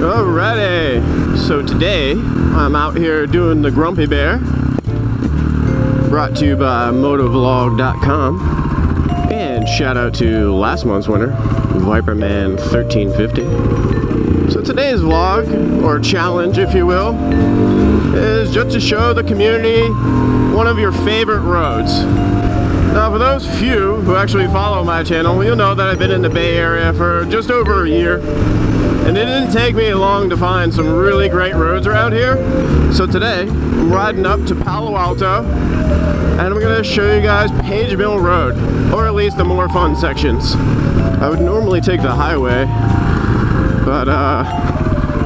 Alrighty, so today I'm out here doing the Grumpy Bear, brought to you by Motovlog.com, and shout out to last month's winner, Viperman1350. So today's vlog, or challenge if you will, is just to show the community one of your favorite roads. Now for those few who actually follow my channel, you'll know that I've been in the Bay Area for just over a year, and it didn't take me long to find some really great roads around here. So today, I'm riding up to Palo Alto, and I'm gonna show you guys Page Mill Road, or at least the more fun sections. I would normally take the highway, but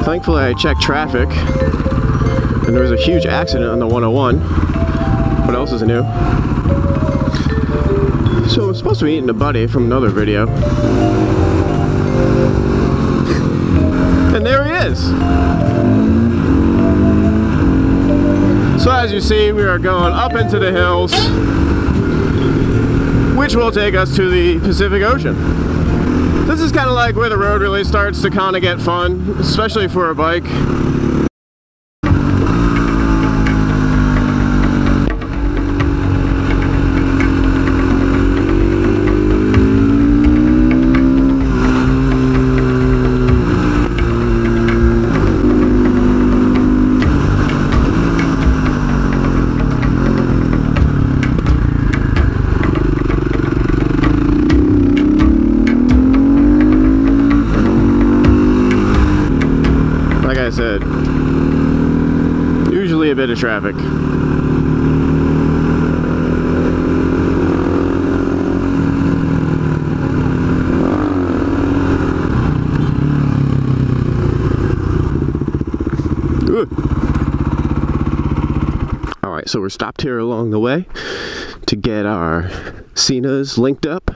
thankfully I checked traffic, and there was a huge accident on the 101. What else is new? So I'm supposed to be eating a buddy from another video. And there he is! So as you see, we are going up into the hills, which will take us to the Pacific Ocean. This is kind of like where the road really starts to kind of get fun, especially for a bike. Usually a bit of traffic. Alright, so we're stopped here along the way to get our Cenas linked up,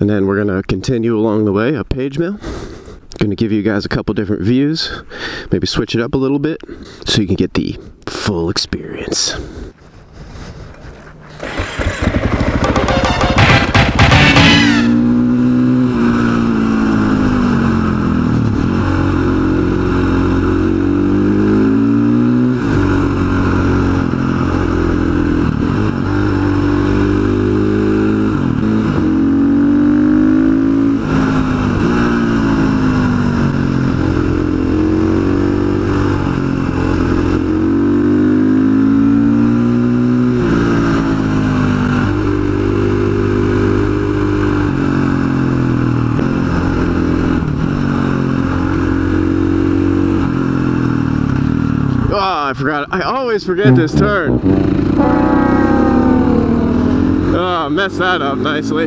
and then we're gonna continue along the way up Page Mill. Going to give you guys a couple different views, maybe switch it up a little bit so you can get the full experience. I forgot. I always forget this turn. Oh, I messed that up nicely.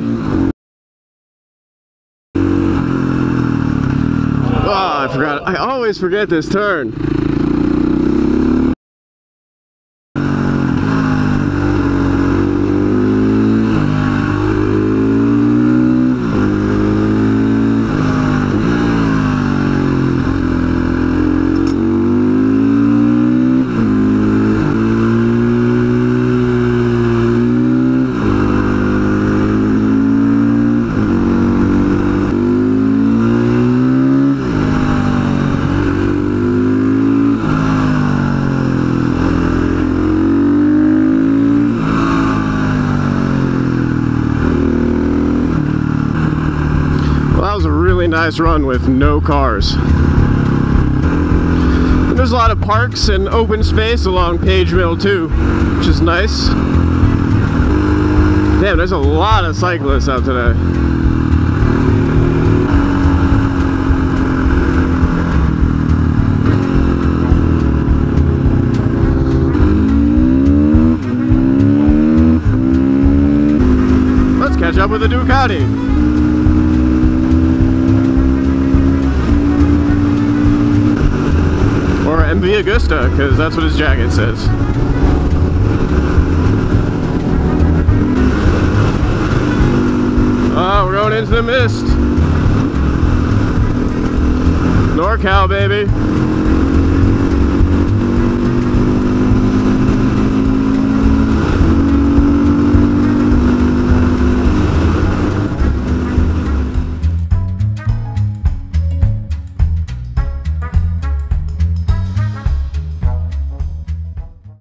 Oh, I forgot. I always forget this turn. Nice run with no cars. And there's a lot of parks and open space along Page Mill too, which is nice. Damn, there's a lot of cyclists out today. Let's catch up with the Ducati. Via Augusta, because that's what his jacket says. Oh, we're going into the mist. NorCal, baby.